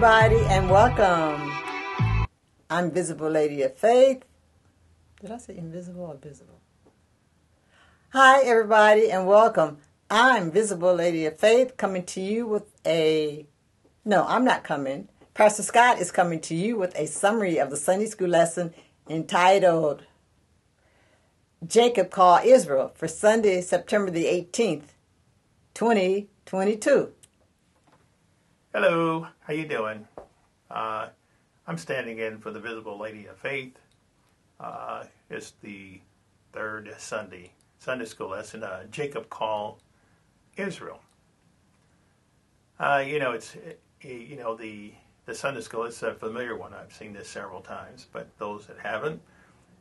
everybody, and welcome. I'm Visible Lady of Faith. Did I say invisible or visible? Hi, everybody, and welcome. I'm Visible Lady of Faith coming to you with a... No, I'm not coming. Pastor Scott is coming to you with a summary of the Sunday school lesson entitled Jacob Called Israel for Sunday, September the 18th, 2022. Hello, how you doing? I'm standing in for the Visible Lady of Faith. It's the third Sunday school lesson, Jacob Called Israel. The Sunday school, it's a familiar one. I've seen this several times, but those that haven't,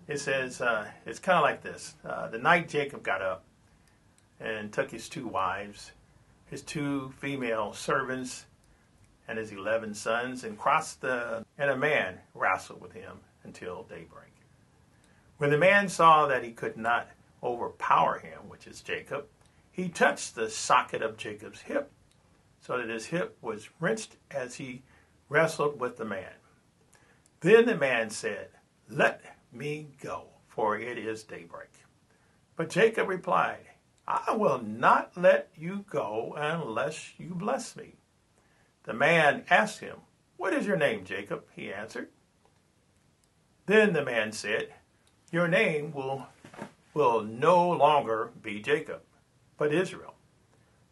it says, it's kind of like this. The night Jacob got up and took his two wives, his two female servants, and his 11 sons, and and a man wrestled with him until daybreak. When the man saw that he could not overpower him, which is Jacob, he touched the socket of Jacob's hip, so that his hip was wrenched as he wrestled with the man. Then the man said, "Let me go, for it is daybreak." But Jacob replied, "I will not let you go unless you bless me." The man asked him, "What is your name, Jacob?" He answered. Then the man said, "Your name will no longer be Jacob, but Israel,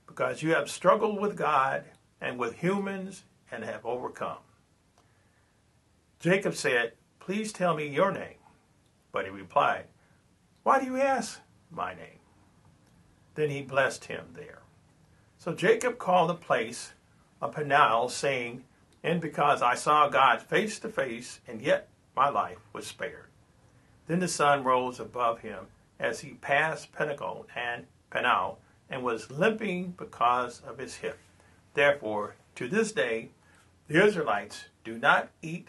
because you have struggled with God and with humans and have overcome." Jacob said, "Please tell me your name." But he replied, "Why do you ask my name?" Then he blessed him there. So Jacob called the place Peniel, saying, "And because I saw God face to face, and yet my life was spared." Then the sun rose above him as he passed Peniel, and was limping because of his hip. Therefore, to this day, the Israelites do not eat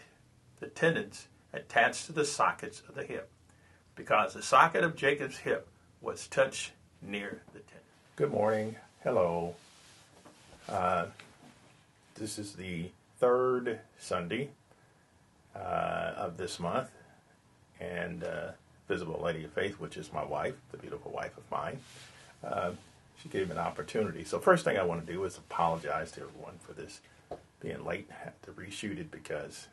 the tendons attached to the sockets of the hip, because the socket of Jacob's hip was touched near the tendon. Good morning. Hello. This is the third Sunday of this month, and Visible Lady of Faith, which is my wife, the beautiful wife of mine, she gave me an opportunity. So first thing I want to do is apologize to everyone for this being late. I had to reshoot it because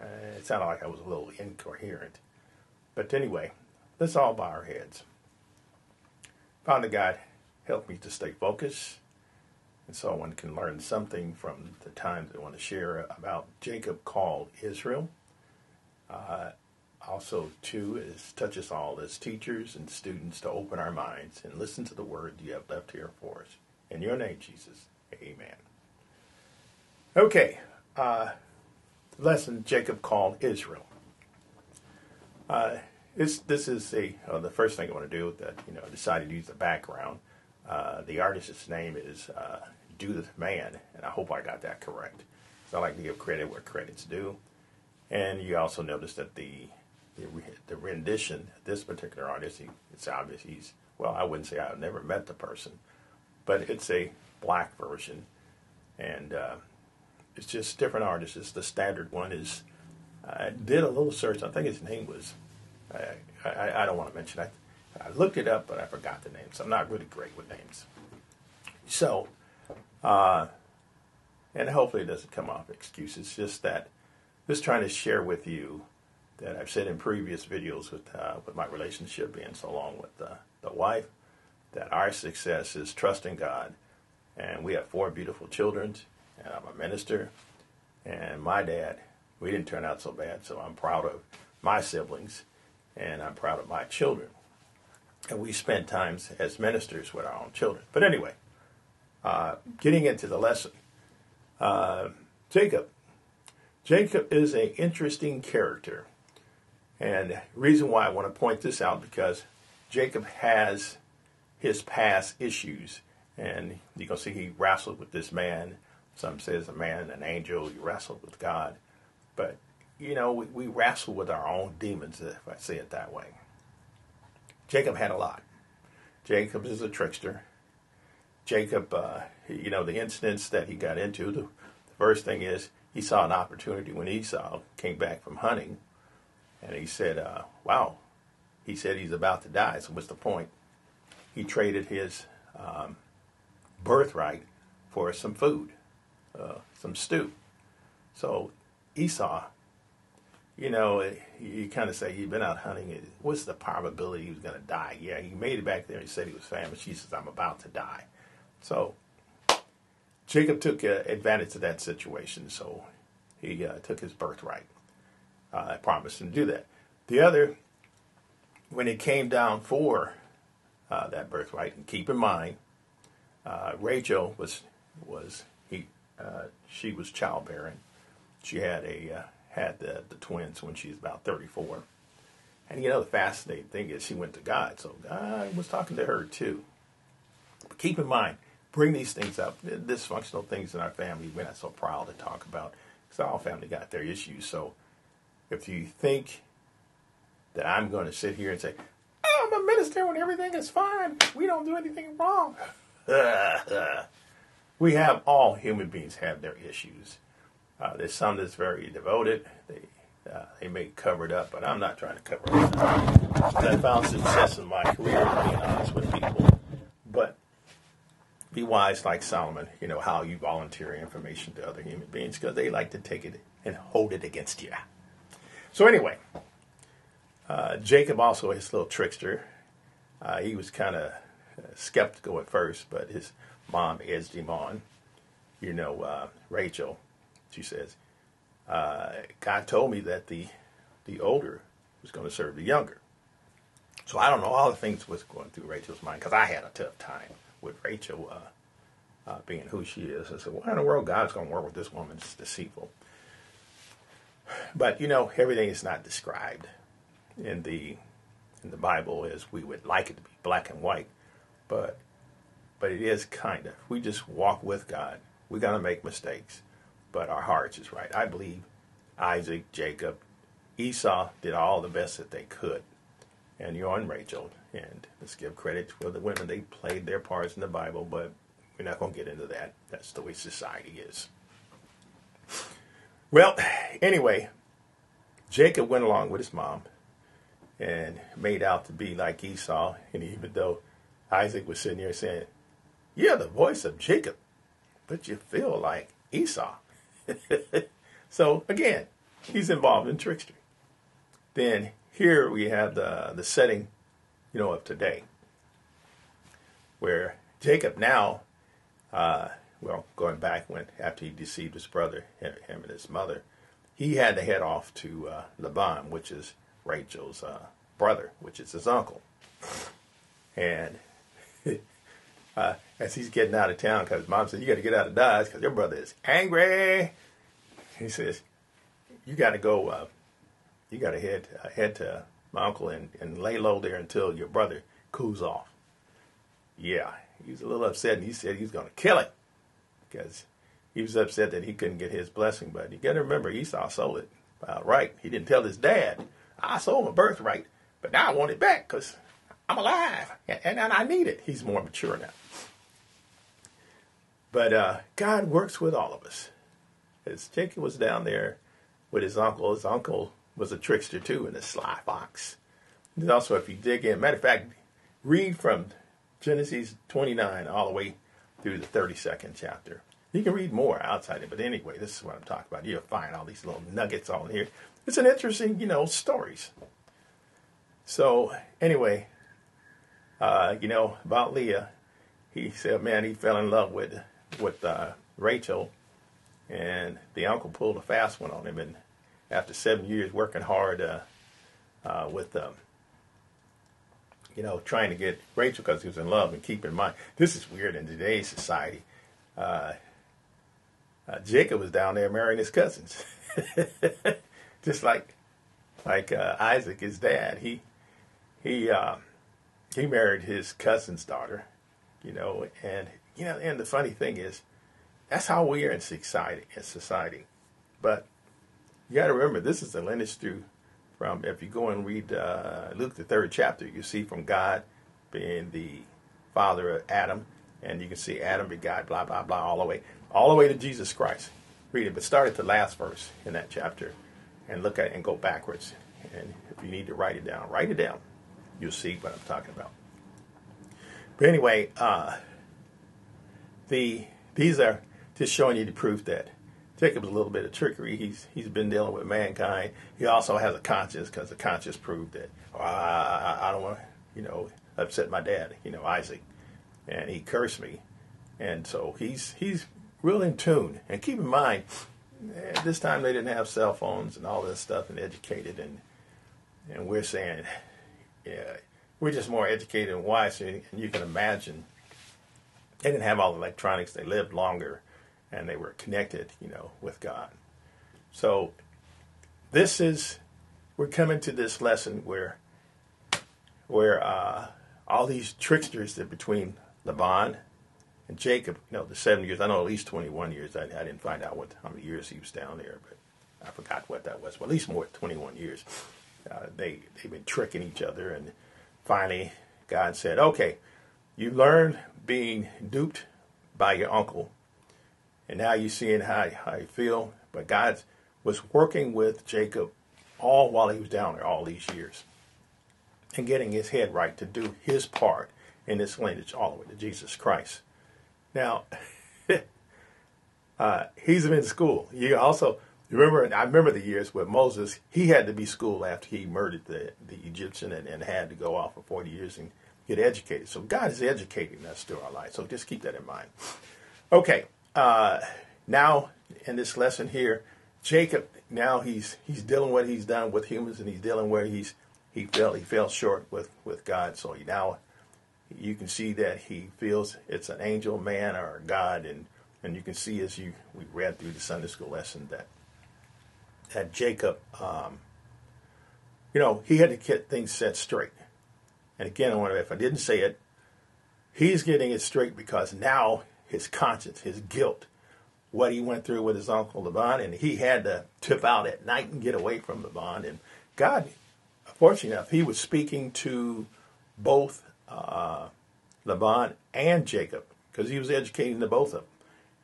it sounded like I was a little incoherent. But anyway, let's all bow our heads. Father God, help me to stay focused, and so one can learn something from the times they want to share about Jacob Called Israel. Also, too, touch us all as teachers and students to open our minds and listen to the word you have left here for us. In your name, Jesus, amen. Okay, lesson Jacob Called Israel. The first thing I want to do with that, I decided to use the background. The artist's name is Judith Mann, and I hope I got that correct. So I like to give credit where credit's due. And you also notice that the rendition, this particular artist, it's obvious I wouldn't say I've never met the person, but it's a black version, and it's just different artists. It's the standard one is, I did a little search. I think his name was, I don't want to mention that. I looked it up, but I forgot the name, so I'm not really great with names. So, and hopefully it doesn't come off excuses, just that, just trying to share with you that I've said in previous videos with my relationship being so long with the wife, that our success is trusting God, and we have four beautiful children, and I'm a minister, and my dad, we didn't turn out so bad, so I'm proud of my siblings, and I'm proud of my children. And we spend times as ministers with our own children. But anyway, getting into the lesson. Jacob is an interesting character. And the reason why I want to point this out, because Jacob has his past issues. And you can see he wrestled with this man. Some says a man, an angel, you wrestled with God. But, we wrestle with our own demons, if I say it that way. Jacob had a lot. Jacob is a trickster. Jacob, the incidents that he got into, the first thing is he saw an opportunity when Esau came back from hunting, and he said, wow, he said he's about to die, so what's the point? He traded his birthright for some food, some stew. So Esau, you know, you kind of say, he'd been out hunting, what's the probability he was going to die? Yeah, he made it back there, he said he was famished, he says, I'm about to die. So Jacob took advantage of that situation, so he took his birthright. I promised him to do that. The other, when it came down for that birthright, and keep in mind, Rachel she was childbearing. She had the twins when she was about 34, and the fascinating thing is she went to God, so God was talking to her too. But keep in mind, bring these things up, dysfunctional things in our family. We're not so proud to talk about because our family got their issues. So if you think that I'm going to sit here and say, oh, I'm a minister when everything is fine, we don't do anything wrong. We have, all human beings have their issues. There's some that's very devoted. They may cover it up, but I'm not trying to cover it up. I found success in my career being honest with people. But be wise like Solomon, how you volunteer information to other human beings, because they like to take it and hold it against you. So anyway, Jacob also, his little trickster, he was kind of skeptical at first, but his mom edged him on. Rachel, she says, God told me that the older was going to serve the younger. So I don't know all the things was going through Rachel's mind, because I had a tough time with Rachel being who she is. I said, why in the world God's going to work with this woman? It's deceitful. But, everything is not described in the Bible as we would like it to be, black and white. But it is kind of. We just walk with God. We're going to make mistakes, but our hearts is right. I believe Isaac, Jacob, Esau did all the best that they could. And you're on Rachel. And let's give credit to the women. They played their parts in the Bible, but we're not going to get into that. That's the way society is. Well, anyway, Jacob went along with his mom and made out to be like Esau. And even though Isaac was sitting there saying, you're the voice of Jacob, but you feel like Esau. So, again, he's involved in trickstery. Then here we have the setting, of today, where Jacob now, going back when after he deceived his brother, him and his mother, he had to head off to Laban, which is Rachel's brother, which is his uncle. And as he's getting out of town, because mom said, you got to get out of Dodge because your brother is angry. He says, you got to go, you got to head to my uncle and lay low there until your brother cools off. Yeah, he was a little upset, and he said he was going to kill it, because he was upset that he couldn't get his blessing. But you got to remember, Esau sold it outright. He didn't tell his dad, I sold my birthright, but now I want it back because I'm alive and I need it. He's more mature now. But God works with all of us. As Jacob was down there with his uncle was a trickster too, and a sly fox. And also, if you dig in, matter of fact, read from Genesis 29 all the way through the 32nd chapter. You can read more outside it, but anyway, this is what I'm talking about. You'll find all these little nuggets all in here. It's an interesting, stories. So, anyway, about Leah, he said, man, he fell in love with Rachel, and the uncle pulled a fast one on him, and after 7 years working hard trying to get Rachel because he was in love. And keep in mind, this is weird in today's society. Jacob was down there marrying his cousins. Just like Isaac, his dad. He married his cousin's daughter, and the funny thing is, that's how we are in society. But you got to remember, this is the lineage through from, if you go and read Luke, the 3rd chapter, you see from God being the father of Adam, and you can see Adam begot, blah, blah, blah, all the way to Jesus Christ. read it, but start at the last verse in that chapter and look at it and go backwards. And if you need to write it down, write it down. You'll see what I'm talking about. But anyway, these are just showing you the proof that Jacob's a little bit of trickery. He's been dealing with mankind. He also has a conscience, because the conscience proved that, oh, I don't want to, upset my dad, Isaac, and he cursed me. And so he's real in tune. And keep in mind, at this time they didn't have cell phones and all this stuff, and educated, and we're saying, yeah, we're just more educated and wiser. And you can imagine, they didn't have all the electronics. They lived longer, and they were connected, with God. So we're coming to this lesson where all these tricksters that between Laban and Jacob, the 7 years, I know at least 21 years. I didn't find out how many years he was down there, but I forgot what that was. Well, at least more than 21 years. They've been tricking each other, and finally God said, okay, you learned being duped by your uncle, and now you're seeing how you feel. But God was working with Jacob all while he was down there all these years, and getting his head right to do his part in this lineage all the way to Jesus Christ. Now, he's been in school. You also remember, I remember the years where Moses, he had to be schooled after he murdered the Egyptian, and had to go off for 40 years and get educated. So God is educating us through our life. So just keep that in mind. Okay, now in this lesson here, Jacob, now he's dealing with what he's done with humans, and he's dealing where he fell short with God. So now you can see that he feels it's an angel, man, or God, and you can see as we read through the Sunday school lesson that Jacob, he had to get things set straight. And again, if I didn't say it, he's getting it straight because now his conscience, his guilt, what he went through with his uncle Laban, and he had to tip out at night and get away from Laban. And God, fortunately enough, he was speaking to both Laban and Jacob, because he was educating the both of them.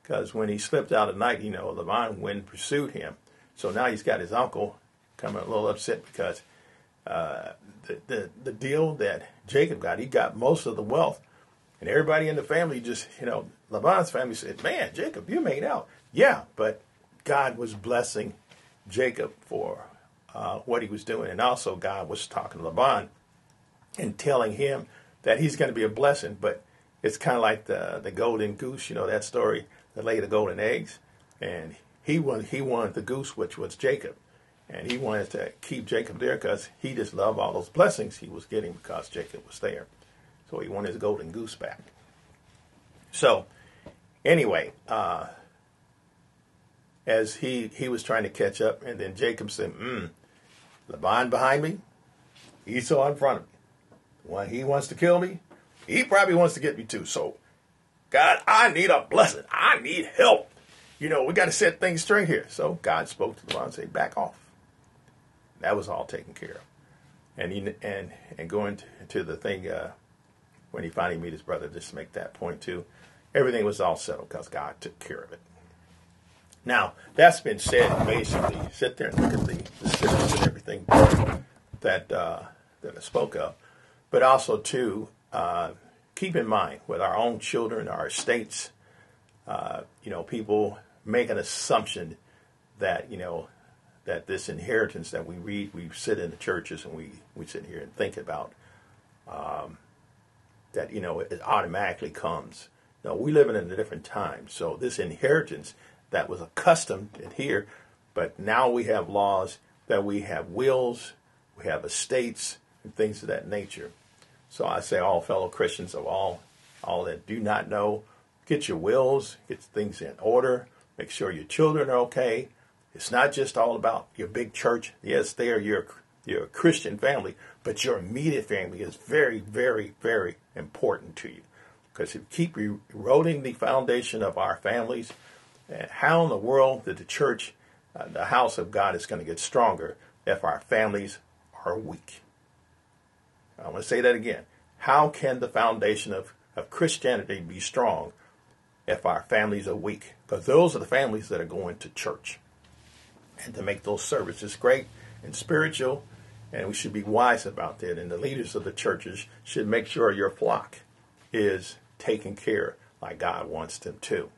Because when he slipped out at night, Laban went and pursued him. So now he's got his uncle coming a little upset because the deal that Jacob got, he got most of the wealth. And everybody in the family just, Laban's family said, man, Jacob, you made out. Yeah, but God was blessing Jacob for what he was doing. And also God was talking to Laban and telling him that he's going to be a blessing. But it's kind of like the golden goose, that story, the lady of the golden eggs. And he wanted the goose, which was Jacob. And he wanted to keep Jacob there because he just loved all those blessings he was getting because Jacob was there. So he wanted his golden goose back. So anyway, as he was trying to catch up, and then Jacob said, Laban behind me, Esau in front of me. When he wants to kill me, he probably wants to get me too. So, God, I need a blessing. I need help. We got to set things straight here. So God spoke to Laban and said, back off. That was all taken care of. And going to the thing when he finally met his brother, just to make that point too, everything was all settled because God took care of it. Now, that's been said basically. Sit there and look at the scriptures and everything that I spoke of. But also, too, keep in mind with our own children, our estates, people make an assumption that, that this inheritance that we read, we sit in the churches and we sit here and think about, that, it automatically comes. No, we're living in a different time. So this inheritance that was accustomed in here, but now we have laws that we have wills, we have estates, things of that nature. So I say all fellow Christians of all that do not know, get your wills, get things in order, make sure your children are okay. It's not just all about your big church. Yes, they are your Christian family, but your immediate family is very, very, very important to you. Because if you keep eroding the foundation of our families, how in the world did the church, the house of God is going to get stronger if our families are weak? I want to say that again. How can the foundation of Christianity be strong if our families are weak, because those are the families that are going to church and to make those services great and spiritual, and we should be wise about that. And the leaders of the churches should make sure your flock is taken care like God wants them to.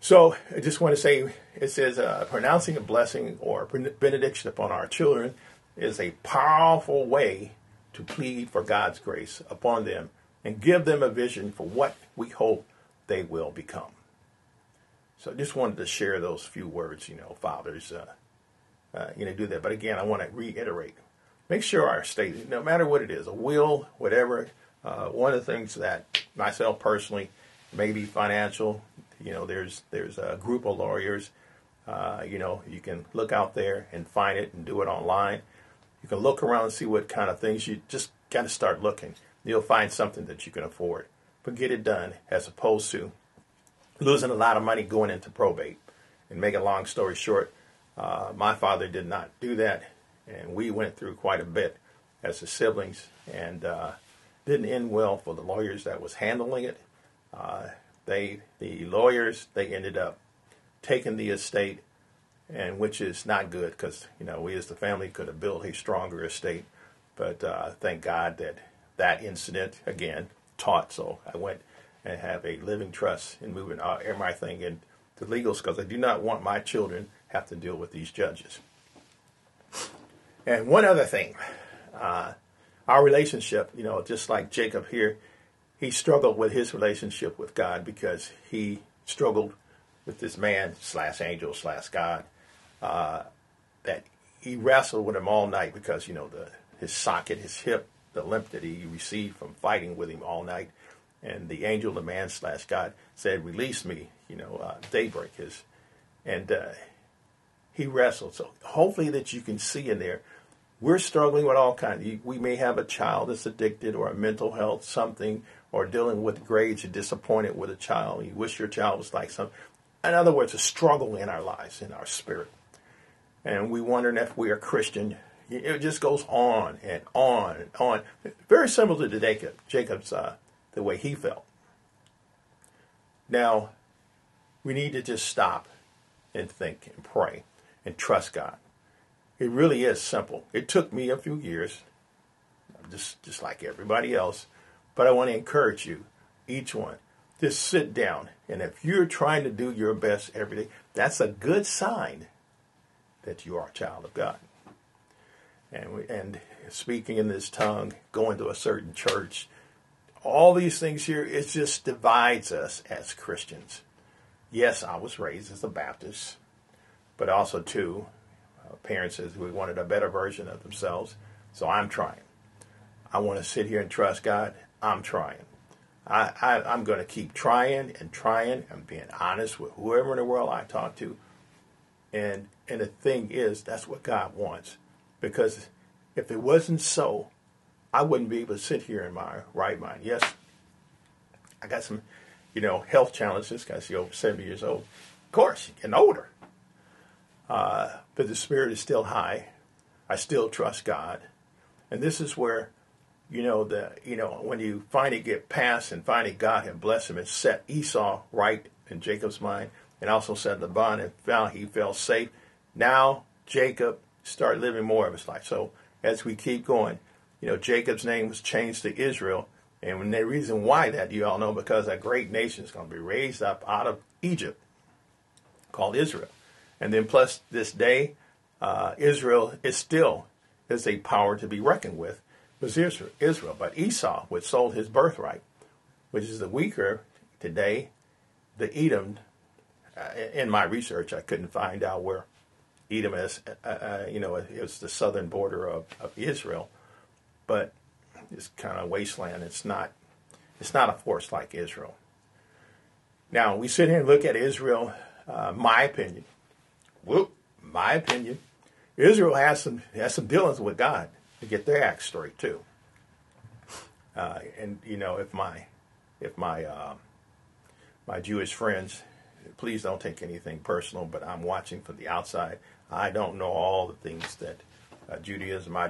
So I just want to say, it says pronouncing a blessing or benediction upon our children is a powerful way to plead for God's grace upon them and give them a vision for what we hope they will become. So I just wanted to share those few words, fathers, do that. But again, I want to reiterate, make sure our state, no matter what it is, a will, whatever, one of the things that myself personally, maybe financial, there's a group of lawyers, you can look out there and find it and do it online. You can look around and see what kind of things, you just got to start looking. You'll find something that you can afford, but get it done as opposed to losing a lot of money going into probate. And make a long story short, my father did not do that, and we went through quite a bit as the siblings, and didn't end well for the lawyers that was handling it. The lawyers ended up taking the estate, and which is not good, because we as the family could have built a stronger estate. But thank God that incident again taught. So I went and have a living trust in moving everything into legals, because I do not want my children have to deal with these judges. And one other thing, our relationship, just like Jacob here, he struggled with his relationship with God because he struggled with this man / angel / God, that he wrestled with him all night because, his socket, his hip, the limp that he received from fighting with him all night. And the angel, the man / God, said, "Release me," daybreak is. And he wrestled. So hopefully that you can see in there, we're struggling with all kinds. We may have a child that's addicted or a mental health something, or dealing with grades. You're disappointed with a child. You wish your child was like something. In other words, a struggle in our lives, in our spirit. And we're wondering if we are Christian. It just goes on and on and on. Very similar to Jacob's the way he felt. Now, we need to just stop and think and pray and trust God. It really is simple. It took me a few years, just like everybody else, but I want to encourage you, each one, just sit down. And if you're trying to do your best every day, that's a good sign that you are a child of God. And speaking in this tongue, going to a certain church, all these things here, it just divides us as Christians. Yes, I was raised as a Baptist, but also too, parents says we wanted a better version of themselves, so I'm trying. I want to sit here and trust God. I'm trying. I'm going to keep trying and trying and being honest with whoever in the world I talk to. And the thing is, that's what God wants. Because if it wasn't so, I wouldn't be able to sit here in my right mind. Yes, I got some, health challenges, because you're over 70 years old. Of course, you're getting older. But the spirit is still high. I still trust God. And this is where, when you finally get past and finally God had blessed him and set Esau right in Jacob's mind, and also set Laban and found he felt safe. Now Jacob start living more of his life. So as we keep going, Jacob's name was changed to Israel. And the reason why that, you all know, because a great nation is going to be raised up out of Egypt called Israel. And then plus this day, Israel is a power to be reckoned with, was Israel. But Esau, which sold his birthright, which is the weaker today, the Edom, in my research, I couldn't find out where Edom is, it's the southern border of Israel, but it's kind of wasteland. It's not a force like Israel. Now, we sit here and look at Israel, my opinion, Israel has some dealings with God to get their act straight too. If my Jewish friends, please don't take anything personal, but I'm watching from the outside. I don't know all the things that Judaism. I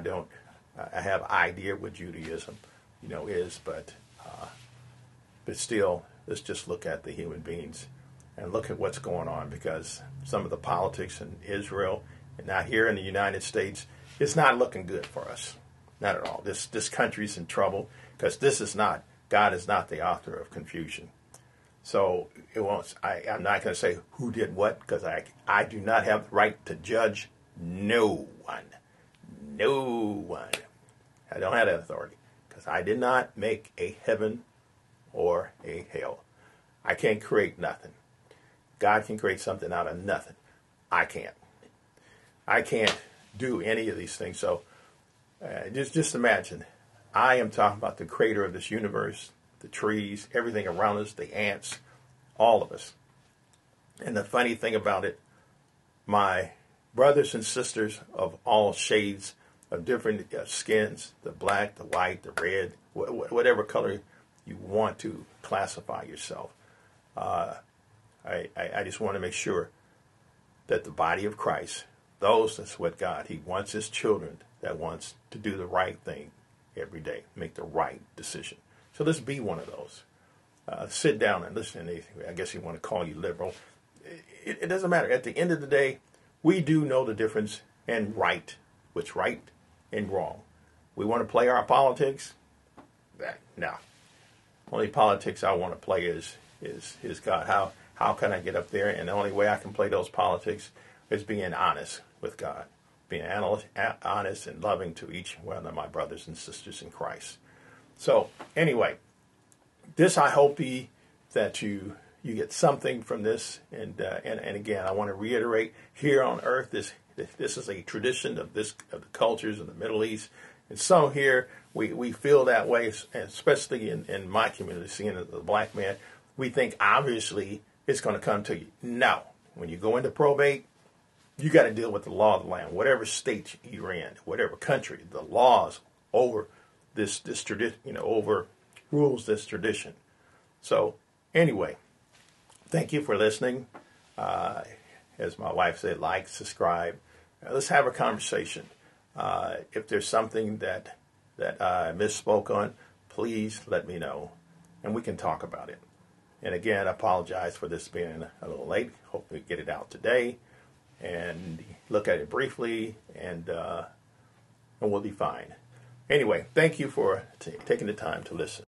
have idea what Judaism, is, but still, Let's just look at the human beings and look at what's going on, because some of the politics in Israel and now here in the United States, it's not looking good for us. Not at all. This country's in trouble, because God is not the author of confusion. So it won't. I'm not going to say who did what, because I do not have the right to judge no one. No one. I don't have that authority, because I did not make a heaven or a hell. I can't create nothing. God can create something out of nothing. I can't. I can't do any of these things. So just imagine, I am talking about the creator of this universe, the trees, everything around us, the ants, all of us. And the funny thing about it, my brothers and sisters of all shades of different skins, the black, the white, the red, whatever color you want to classify yourself. I just want to make sure that the body of Christ, that's what God, he wants his children that wants to do the right thing every day, make the right decision. So let's be one of those. Sit down and listen to anything. I guess you want to call you liberal. It doesn't matter. At the end of the day, we do know the difference in right, what's right and wrong. We want to play our politics? No. Only politics I want to play is God. How can I get up there? And the only way I can play those politics is being honest with God, being honest and loving to each one of my brothers and sisters in Christ. So anyway, this, I hope that you get something from this. And again, I want to reiterate, here on earth, this is a tradition of the cultures of the Middle East. And so here we feel that way, especially in my community, seeing the black man. We think obviously it's going to come to you. No. When you go into probate, you got to deal with the law of the land. Whatever state you're in, whatever country, the laws over this tradition, overrules this tradition. So anyway, thank you for listening. As my wife said, like, subscribe. Let's have a conversation. If there's something that I misspoke on, please let me know, and we can talk about it. And again, I apologize for this being a little late. Hopefully get it out today. And look at it briefly, and we'll be fine. Anyway, thank you for taking the time to listen.